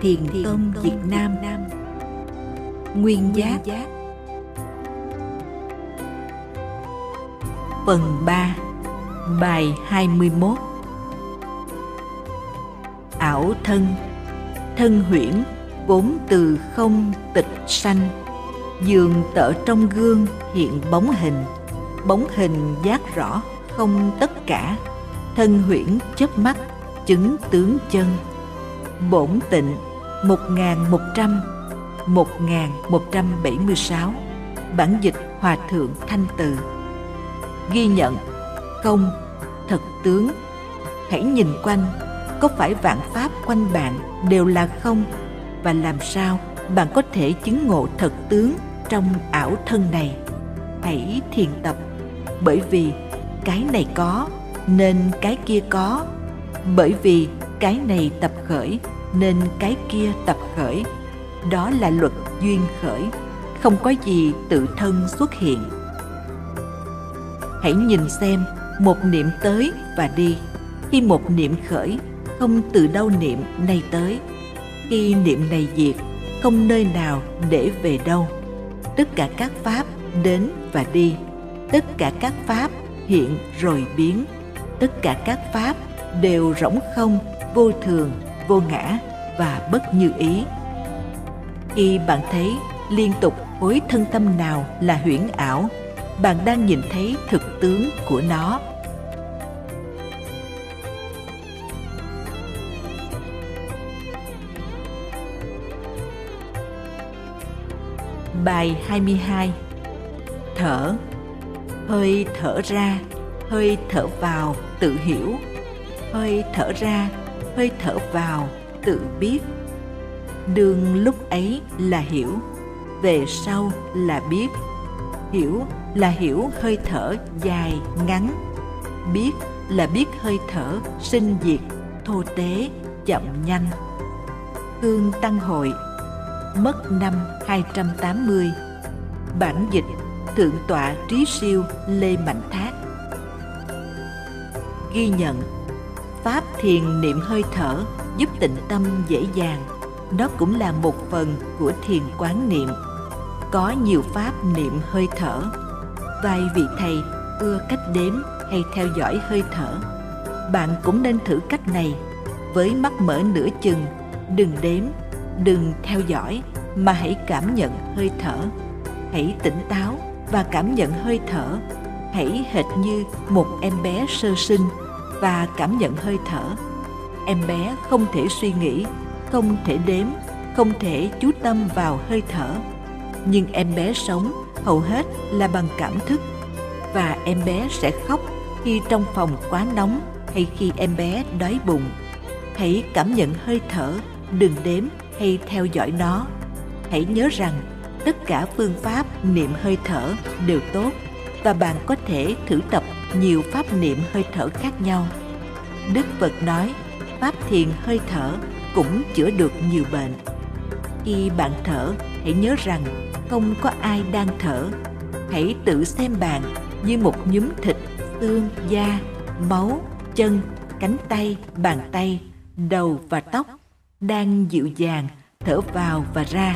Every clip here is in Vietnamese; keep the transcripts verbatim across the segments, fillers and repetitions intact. Thiền Tông Việt Nam, Nguyên Giác, phần ba, bài hai mươi mốt. Ảo thân, thân huyễn vốn từ không tịch sanh, dường tợ trong gương hiện bóng hình, bóng hình giác rõ không tất cả, thân huyễn chớp mắt chứng tướng chân. Bổn Tịnh một nghìn một trăm, một nghìn một trăm bảy mươi sáu, bản dịch Hòa Thượng Thanh Từ. Ghi nhận: Công, thật tướng. Hãy nhìn quanh, có phải vạn pháp quanh bạn đều là không? Và làm sao bạn có thể chứng ngộ thật tướng trong ảo thân này? Hãy thiền tập, bởi vì cái này có nên cái kia có, bởi vì cái này tập khởi nên cái kia tập khởi. Đó là luật duyên khởi, không có gì tự thân xuất hiện. Hãy nhìn xem, một niệm tới và đi. Khi một niệm khởi, không từ đâu niệm này tới. Khi niệm này diệt, không nơi nào để về đâu. Tất cả các pháp đến và đi, tất cả các pháp hiện rồi biến, tất cả các pháp đều rỗng không, vô thường, vô ngã và bất như ý. Khi bạn thấy liên tục khối thân tâm nào là huyễn ảo, bạn đang nhìn thấy thực tướng của nó. Bài hai mươi hai. Thở. Hơi thở ra, hơi thở vào tự hiểu, hơi thở ra, hơi thở vào tự biết. Đường lúc ấy là hiểu, về sau là biết. Hiểu là hiểu hơi thở dài ngắn, biết là biết hơi thở sinh diệt, thô tế, chậm nhanh. Khương Tăng Hội, mất năm hai trăm tám mươi, bản dịch Thượng tọa Trí Siêu Lê Mạnh Thác. Ghi nhận: Pháp thiền niệm hơi thở giúp tịnh tâm dễ dàng. Đó cũng là một phần của thiền quán niệm. Có nhiều pháp niệm hơi thở. Vài vị thầy ưa cách đếm hay theo dõi hơi thở. Bạn cũng nên thử cách này. Với mắt mở nửa chừng, đừng đếm, đừng theo dõi, mà hãy cảm nhận hơi thở. Hãy tỉnh táo và cảm nhận hơi thở. Hãy hệt như một em bé sơ sinh và cảm nhận hơi thở. Em bé không thể suy nghĩ, không thể đếm, không thể chú tâm vào hơi thở. Nhưng em bé sống hầu hết là bằng cảm thức. Và em bé sẽ khóc khi trong phòng quá nóng hay khi em bé đói bụng. Hãy cảm nhận hơi thở, đừng đếm hay theo dõi nó. Hãy nhớ rằng tất cả phương pháp niệm hơi thở đều tốt, và bạn có thể thử tập nhiều pháp niệm hơi thở khác nhau. Đức Phật nói, pháp thiền hơi thở cũng chữa được nhiều bệnh. Khi bạn thở, hãy nhớ rằng không có ai đang thở. Hãy tự xem bạn như một nhúm thịt, xương, da, máu, chân, cánh tay, bàn tay, đầu và tóc đang dịu dàng thở vào và ra.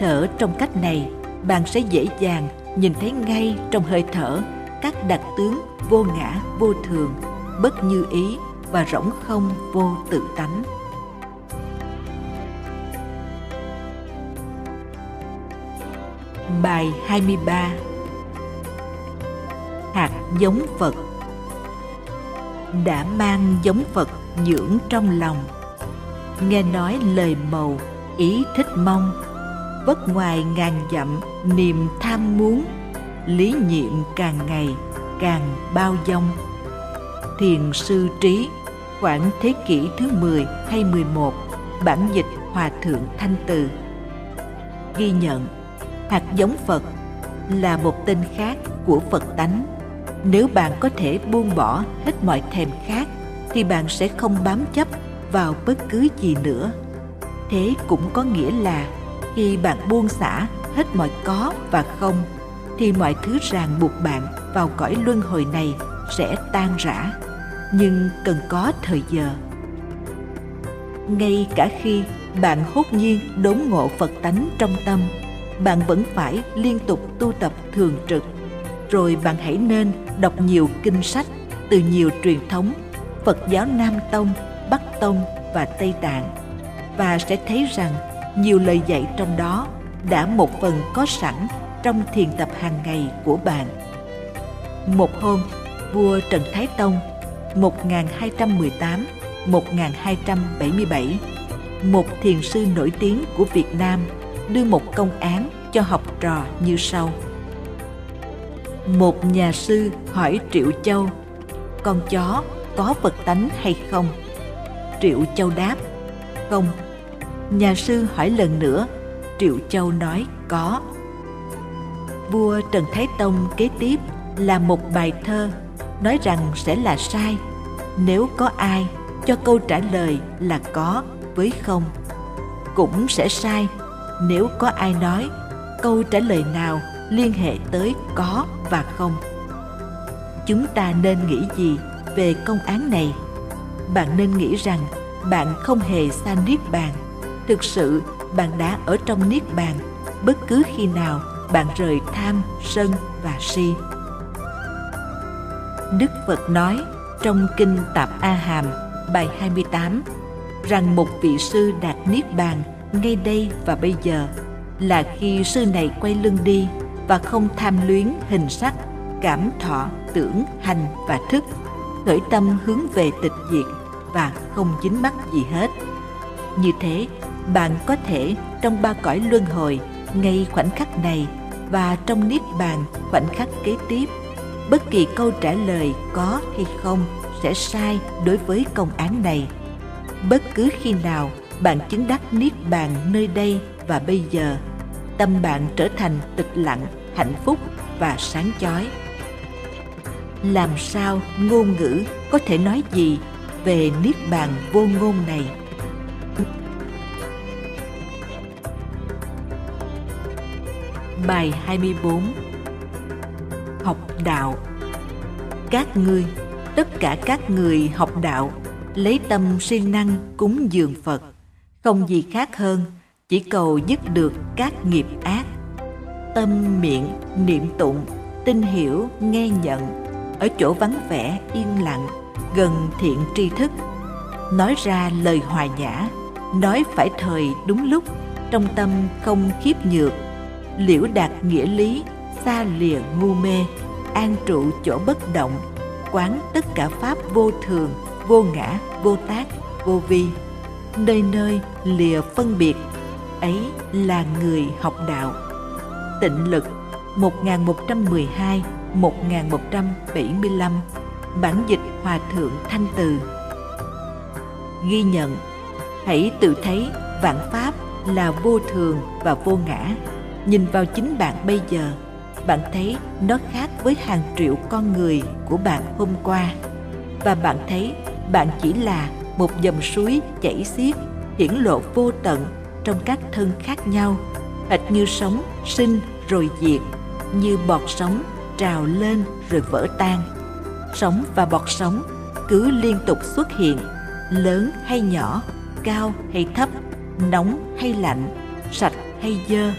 Thở trong cách này, bạn sẽ dễ dàng nhìn thấy ngay trong hơi thở các đặc tướng vô ngã, vô thường, bất như ý và rỗng không, vô tự tánh. Bài hai mươi ba. Hạt giống Phật. Đã mang giống Phật dưỡng trong lòng, nghe nói lời màu, ý thích mong, vất ngoài ngàn dặm niềm tham muốn, lý nhiệm càng ngày càng bao dung. Thiền Sư Trí, khoảng thế kỷ thứ mười hay mười một, bản dịch Hòa Thượng Thanh Từ. Ghi nhận: Hạt giống Phật là một tên khác của Phật tánh. Nếu bạn có thể buông bỏ hết mọi thèm khát, thì bạn sẽ không bám chấp vào bất cứ gì nữa. Thế cũng có nghĩa là khi bạn buông xả hết mọi có và không, thì mọi thứ ràng buộc bạn vào cõi luân hồi này sẽ tan rã, nhưng cần có thời giờ. ngay cả khi bạn hốt nhiên đốn ngộ Phật tánh trong tâm, bạn vẫn phải liên tục tu tập thường trực. Rồi bạn hãy nên đọc nhiều kinh sách từ nhiều truyền thống Phật giáo Nam Tông, Bắc Tông và Tây Tạng, và sẽ thấy rằng nhiều lời dạy trong đó đã một phần có sẵn trong thiền tập hàng ngày của bạn. Một hôm, vua Trần Thái Tông một nghìn hai trăm mười tám đến một nghìn hai trăm bảy mươi bảy, một thiền sư nổi tiếng của Việt Nam, đưa một công án cho học trò như sau. Một nhà sư hỏi Triệu Châu: "Con chó có Phật tánh hay không?" Triệu Châu đáp: "Không." Nhà sư hỏi lần nữa, Triệu Châu nói: "Có." Vua Trần Thái Tông kế tiếp là một bài thơ, nói rằng sẽ là sai nếu có ai cho câu trả lời là có với không. Cũng sẽ sai nếu có ai nói câu trả lời nào liên hệ tới có và không. Chúng ta nên nghĩ gì về công án này? Bạn nên nghĩ rằng bạn không hề xa Niết Bàn. Thực sự bạn đã ở trong Niết Bàn bất cứ khi nào bạn rời tham, sân và si. Đức Phật nói trong Kinh Tạp A-Hàm bài hai mươi tám rằng một vị sư đạt Niết Bàn ngay đây và bây giờ là khi sư này quay lưng đi và không tham luyến hình sắc, cảm thọ, tưởng, hành và thức, khởi tâm hướng về tịch diệt và không dính mắc gì hết. Như thế, bạn có thể trong ba cõi luân hồi ngay khoảnh khắc này và trong Niết Bàn khoảnh khắc kế tiếp, bất kỳ câu trả lời có hay không sẽ sai đối với công án này. Bất cứ khi nào bạn chứng đắc Niết Bàn nơi đây và bây giờ, tâm bạn trở thành tịch lặng, hạnh phúc và sáng chói. Làm sao ngôn ngữ có thể nói gì về Niết Bàn vô ngôn này? Bài hai mươi bốn. Học đạo. Các ngươi, tất cả các người học đạo, lấy tâm siêng năng cúng dường Phật, không gì khác hơn, chỉ cầu dứt được các nghiệp ác. Tâm miệng niệm tụng, tin hiểu nghe nhận, ở chỗ vắng vẻ yên lặng, gần thiện tri thức, nói ra lời hòa nhã, nói phải thời đúng lúc, trong tâm không khiếp nhược, liễu đạt nghĩa lý, xa lìa ngu mê, an trụ chỗ bất động, quán tất cả pháp vô thường, vô ngã, vô tác, vô vi, nơi nơi lìa phân biệt, ấy là người học đạo. Tịnh Lực một nghìn một trăm mười hai đến một nghìn một trăm bảy mươi lăm, bản dịch Hòa Thượng Thanh Từ. Ghi nhận: hãy tự thấy vạn pháp là vô thường và vô ngã. Nhìn vào chính bạn bây giờ, bạn thấy nó khác với hàng triệu con người của bạn hôm qua, và bạn thấy bạn chỉ là một dòng suối chảy xiết, hiển lộ vô tận trong các thân khác nhau, hệt như sống sinh rồi diệt, như bọt sóng trào lên rồi vỡ tan. Sóng và bọt sóng cứ liên tục xuất hiện, lớn hay nhỏ, cao hay thấp, nóng hay lạnh, sạch hay dơ,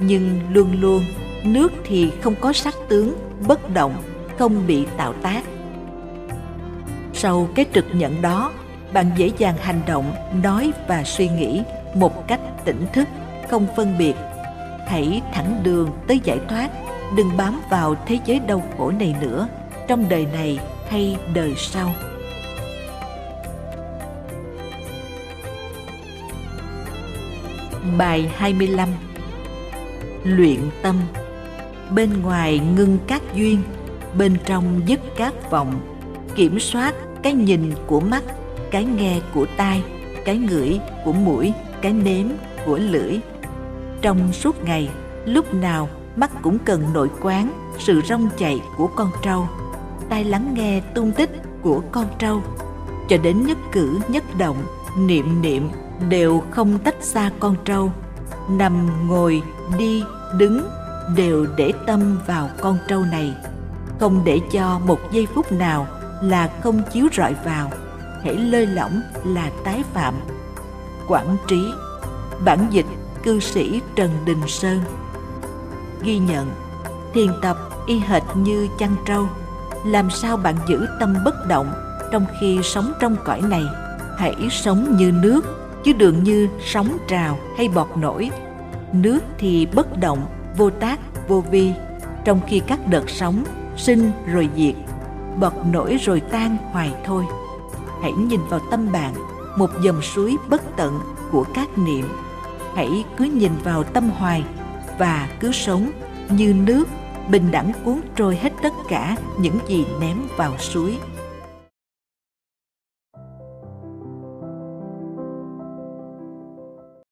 nhưng luôn luôn nước thì không có sắc tướng, bất động, không bị tạo tác. Sau cái trực nhận đó, bạn dễ dàng hành động, nói và suy nghĩ một cách tỉnh thức, không phân biệt. Hãy thẳng đường tới giải thoát, đừng bám vào thế giới đau khổ này nữa, trong đời này hay đời sau. Bài hai mươi lăm. Luyện tâm. Bên ngoài ngưng các duyên, bên trong dứt các vọng, kiểm soát cái nhìn của mắt, cái nghe của tai, cái ngửi của mũi, cái nếm của lưỡi. Trong suốt ngày, lúc nào mắt cũng cần nội quán sự rong chạy của con trâu, tai lắng nghe tung tích của con trâu, cho đến nhất cử nhất động, niệm niệm đều không tách xa con trâu. Nằm, ngồi, đi, đứng đều để tâm vào con trâu này, không để cho một giây phút nào là không chiếu rọi vào. Hãy lơi lỏng là tái phạm, Quảng Trí. Bản dịch cư sĩ Trần Đình Sơn. Ghi nhận: thiền tập y hệt như chăn trâu, làm sao bạn giữ tâm bất động trong khi sống trong cõi này? Hãy sống như nước, chứ đừng như sóng trào hay bọt nổi. Nước thì bất động, vô tác, vô vi, trong khi các đợt sóng sinh rồi diệt, bọt nổi rồi tan hoài thôi. Hãy nhìn vào tâm bạn, một dòng suối bất tận của các niệm. Hãy cứ nhìn vào tâm hoài và cứ sống như nước, bình đẳng cuốn trôi hết tất cả những gì ném vào suối.